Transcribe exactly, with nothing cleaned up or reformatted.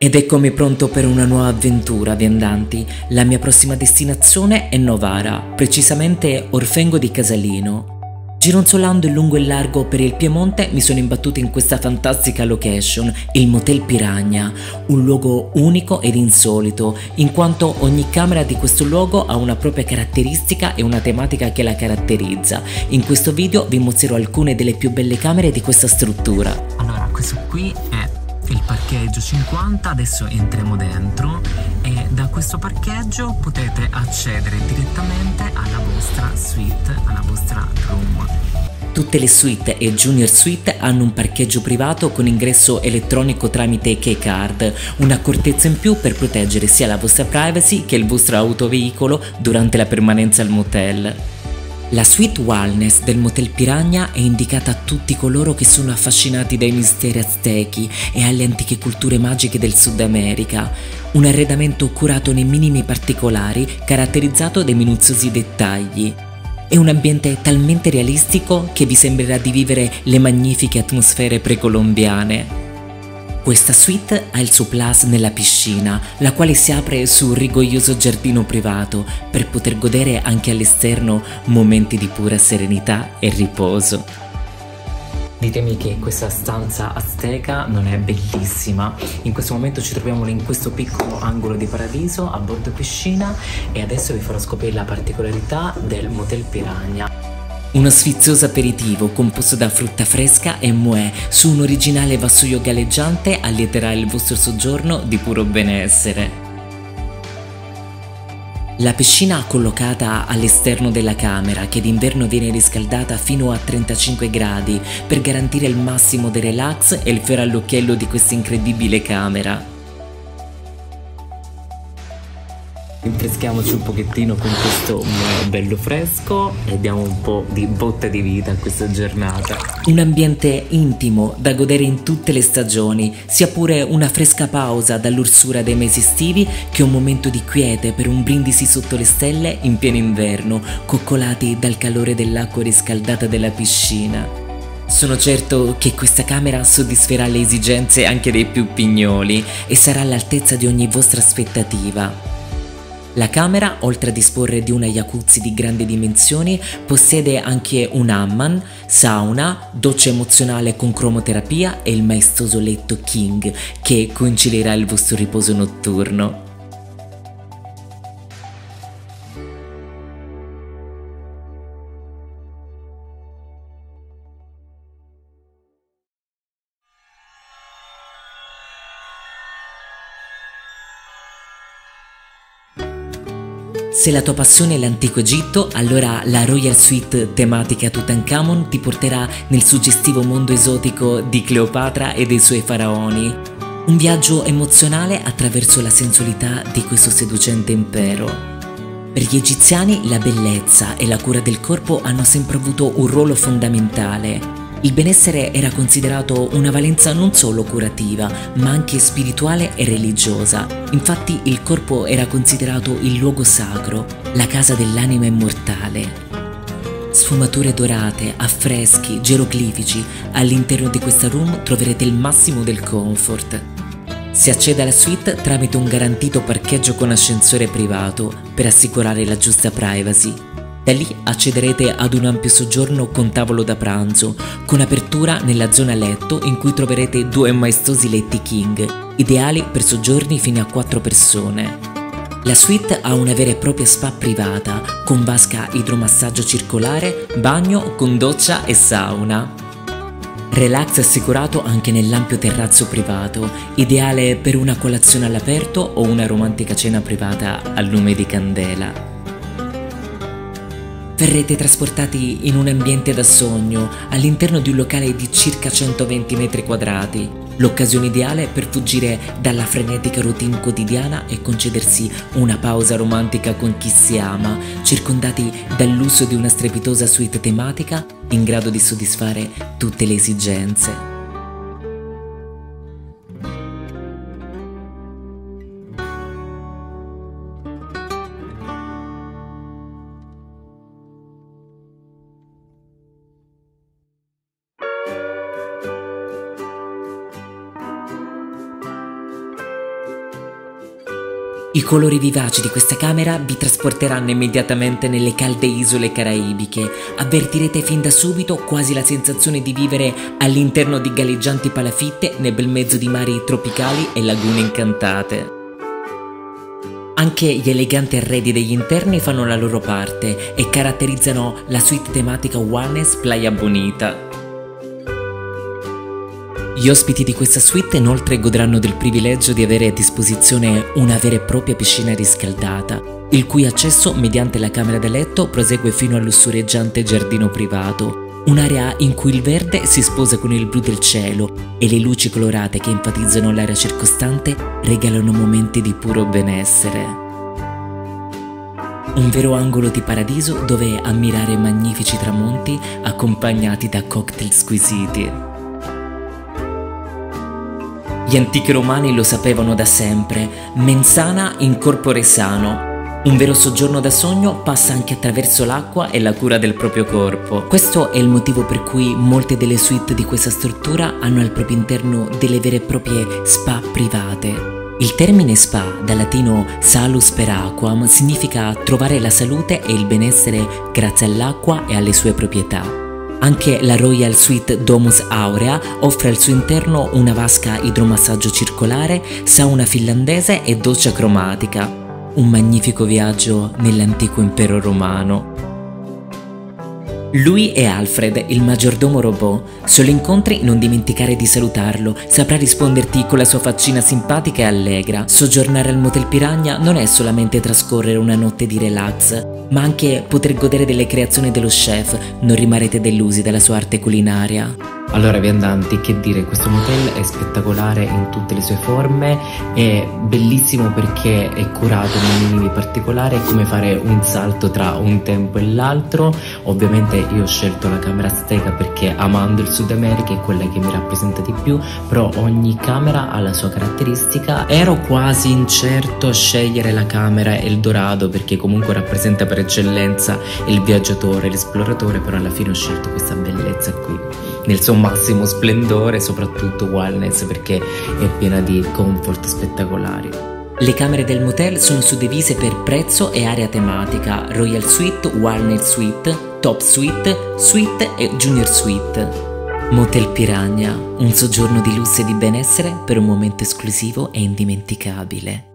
Ed eccomi pronto per una nuova avventura, viandanti. La mia prossima destinazione è Novara, precisamente Orfengo di Casalino. Gironzolando in lungo e largo per il Piemonte mi sono imbattuto in questa fantastica location, il Motel Piranha, un luogo unico ed insolito, in quanto ogni camera di questo luogo ha una propria caratteristica e una tematica che la caratterizza. In questo video vi mostrerò alcune delle più belle camere di questa struttura. Allora, questo qui è il parcheggio cinquanta, adesso entriamo dentro e da questo parcheggio potete accedere direttamente alla vostra suite, alla vostra room. Tutte le suite e junior suite hanno un parcheggio privato con ingresso elettronico tramite K-Card, un'accortezza in più per proteggere sia la vostra privacy che il vostro autoveicolo durante la permanenza al motel. La suite wellness del Motel Piranha è indicata a tutti coloro che sono affascinati dai misteri aztechi e alle antiche culture magiche del Sud America. Un arredamento curato nei minimi particolari, caratterizzato dai minuziosi dettagli. È un ambiente talmente realistico che vi sembrerà di vivere le magnifiche atmosfere precolombiane. Questa suite ha il suo plus nella piscina, la quale si apre su un rigoglioso giardino privato per poter godere anche all'esterno momenti di pura serenità e riposo. Ditemi che questa stanza azteca non è bellissima. In questo momento ci troviamo in questo piccolo angolo di paradiso a bordo piscina e adesso vi farò scoprire la particolarità del Motel Piranha. Uno sfizioso aperitivo composto da frutta fresca e moè su un originale vassoio galleggiante allieterà il vostro soggiorno di puro benessere. La piscina collocata all'esterno della camera, che d'inverno viene riscaldata fino a trentacinque gradi per garantire il massimo del relax e il fiore all'occhiello di questa incredibile camera. Rinfreschiamoci un pochettino con questo bello fresco e diamo un po' di botta di vita a questa giornata. Un ambiente intimo da godere in tutte le stagioni, sia pure una fresca pausa dall'orsura dei mesi estivi che un momento di quiete per un brindisi sotto le stelle in pieno inverno, coccolati dal calore dell'acqua riscaldata della piscina. Sono certo che questa camera soddisferà le esigenze anche dei più pignoli e sarà all'altezza di ogni vostra aspettativa. La camera, oltre a disporre di una jacuzzi di grandi dimensioni, possiede anche un hamman, sauna, doccia emozionale con cromoterapia e il maestoso letto king che concilierà il vostro riposo notturno. Se la tua passione è l'antico Egitto, allora la Royal Suite tematica Tutankhamon ti porterà nel suggestivo mondo esotico di Cleopatra e dei suoi faraoni. Un viaggio emozionale attraverso la sensualità di questo seducente impero. Per gli egiziani la bellezza e la cura del corpo hanno sempre avuto un ruolo fondamentale. Il benessere era considerato una valenza non solo curativa, ma anche spirituale e religiosa. Infatti il corpo era considerato il luogo sacro, la casa dell'anima immortale. Sfumature dorate, affreschi, geroglifici, all'interno di questa room troverete il massimo del comfort. Si accede alla suite tramite un garantito parcheggio con ascensore privato per assicurare la giusta privacy. Da lì accederete ad un ampio soggiorno con tavolo da pranzo, con apertura nella zona letto in cui troverete due maestosi letti king, ideali per soggiorni fino a quattro persone. La suite ha una vera e propria spa privata, con vasca idromassaggio circolare, bagno con doccia e sauna. Relax assicurato anche nell'ampio terrazzo privato, ideale per una colazione all'aperto o una romantica cena privata al lume di candela. Verrete trasportati in un ambiente da sogno, all'interno di un locale di circa centoventi metri quadrati, l'occasione ideale per fuggire dalla frenetica routine quotidiana e concedersi una pausa romantica con chi si ama, circondati dall'uso di una strepitosa suite tematica in grado di soddisfare tutte le esigenze. I colori vivaci di questa camera vi trasporteranno immediatamente nelle calde isole caraibiche. Avvertirete fin da subito quasi la sensazione di vivere all'interno di galleggianti palafitte nel bel mezzo di mari tropicali e lagune incantate. Anche gli eleganti arredi degli interni fanno la loro parte e caratterizzano la suite tematica One's Playa Bonita. Gli ospiti di questa suite inoltre godranno del privilegio di avere a disposizione una vera e propria piscina riscaldata, il cui accesso mediante la camera da letto prosegue fino al lussureggiante giardino privato, un'area in cui il verde si sposa con il blu del cielo e le luci colorate che enfatizzano l'area circostante regalano momenti di puro benessere. Un vero angolo di paradiso dove ammirare magnifici tramonti accompagnati da cocktail squisiti. Gli antichi romani lo sapevano da sempre, mensana in corpore sano. Un vero soggiorno da sogno passa anche attraverso l'acqua e la cura del proprio corpo. Questo è il motivo per cui molte delle suite di questa struttura hanno al proprio interno delle vere e proprie spa private. Il termine spa, dal latino salus per aquam, significa trovare la salute e il benessere grazie all'acqua e alle sue proprietà. Anche la Royal Suite Domus Aurea offre al suo interno una vasca idromassaggio circolare, sauna finlandese e doccia cromatica. Un magnifico viaggio nell'antico impero romano. Lui è Alfred, il maggiordomo robot. Se lo incontri non dimenticare di salutarlo, saprà risponderti con la sua faccina simpatica e allegra. Soggiornare al Motel Piranha non è solamente trascorrere una notte di relax, ma anche poter godere delle creazioni dello chef. Non rimarrete delusi dalla sua arte culinaria. Allora viandanti, che dire, questo motel è spettacolare in tutte le sue forme, è bellissimo perché è curato nei minimi particolari, è come fare un salto tra un tempo e l'altro. Ovviamente io ho scelto la camera azteca perché amando il Sud America è quella che mi rappresenta di più, però ogni camera ha la sua caratteristica. Ero quasi incerto a scegliere la camera Eldorado perché comunque rappresenta per eccellenza il viaggiatore, l'esploratore, però alla fine ho scelto questa bellezza qui nel suo massimo splendore, soprattutto wellness perché è piena di comfort spettacolari. Le camere del motel sono suddivise per prezzo e area tematica: Royal Suite, Wellness Suite, Top Suite, Suite e Junior Suite. Motel Piranha, un soggiorno di lusso e di benessere per un momento esclusivo e indimenticabile.